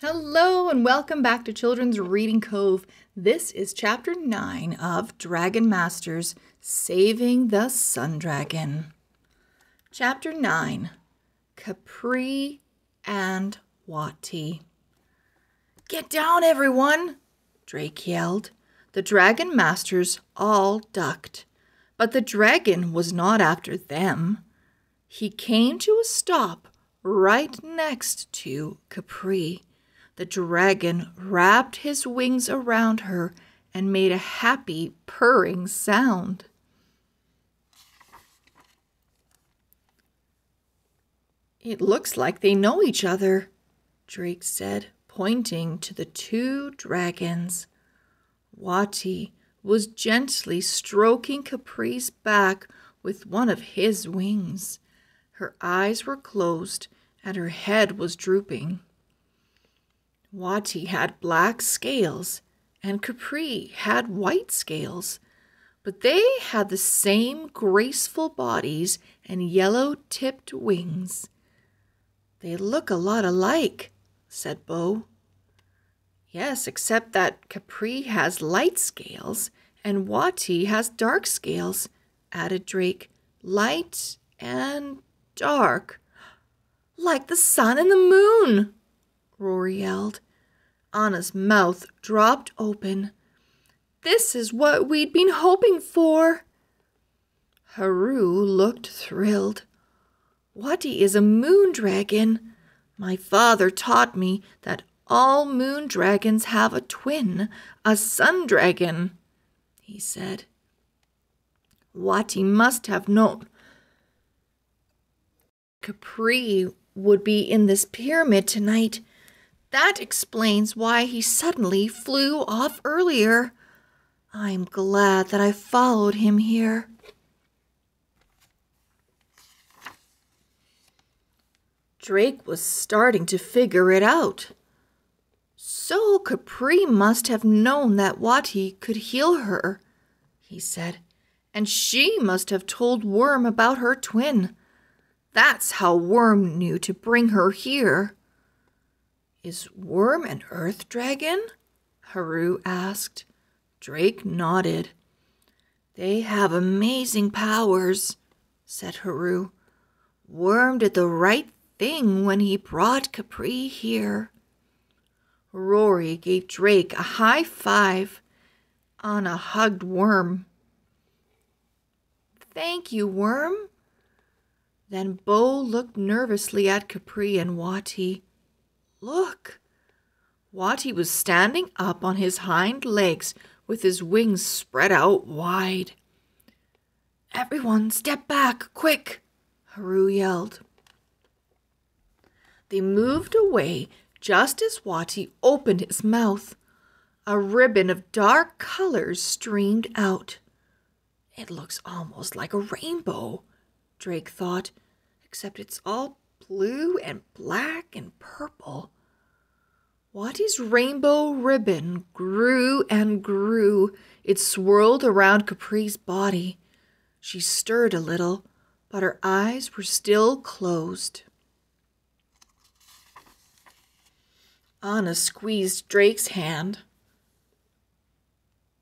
Hello and welcome back to Children's Reading Cove. This is Chapter 9 of Dragon Masters, Saving the Sun Dragon. Chapter 9, Kepri and Wati. Get down, everyone, Drake yelled. The Dragon Masters all ducked, but the dragon was not after them. He came to a stop right next to Kepri. The dragon wrapped his wings around her and made a happy purring sound. It looks like they know each other, Drake said, pointing to the two dragons. Wati was gently stroking Kepri's back with one of his wings. Her eyes were closed and her head was drooping. Wati had black scales, and Kepri had white scales, but they had the same graceful bodies and yellow-tipped wings. They look a lot alike, said Bo. Yes, except that Kepri has light scales, and Wati has dark scales, added Drake. Light and dark, like the sun and the moon, Rory yelled. Anna's mouth dropped open. This is what we'd been hoping for. Haru looked thrilled. Wati is a moon dragon. My father taught me that all moon dragons have a twin, a sun dragon, he said. Wati must have known Kepri would be in this pyramid tonight. That explains why he suddenly flew off earlier. I'm glad that I followed him here. Drake was starting to figure it out. So Kepri must have known that Wati could heal her, he said, and she must have told Worm about her twin. That's how Worm knew to bring her here. Is Worm an earth dragon? Haru asked. Drake nodded. They have amazing powers, said Haru. Worm did the right thing when he brought Kepri here. Rory gave Drake a high five. Anna hugged Worm. Thank you, Worm. Then Bo looked nervously at Kepri and Wati. Look! Wati was standing up on his hind legs with his wings spread out wide. Everyone step back, quick! Haru yelled. They moved away just as Wati opened his mouth. A ribbon of dark colors streamed out. It looks almost like a rainbow, Drake thought, except it's all blue and black and purple. Wati's rainbow ribbon grew and grew. It swirled around Kepri's body. She stirred a little, but her eyes were still closed. Anna squeezed Drake's hand.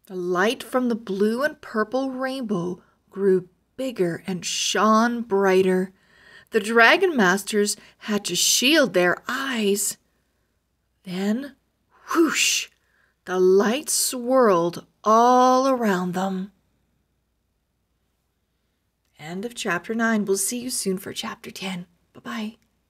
The light from the blue and purple rainbow grew bigger and shone brighter. The Dragon Masters had to shield their eyes. Then, whoosh, the light swirled all around them. End of Chapter 9. We'll see you soon for Chapter 10. Bye-bye.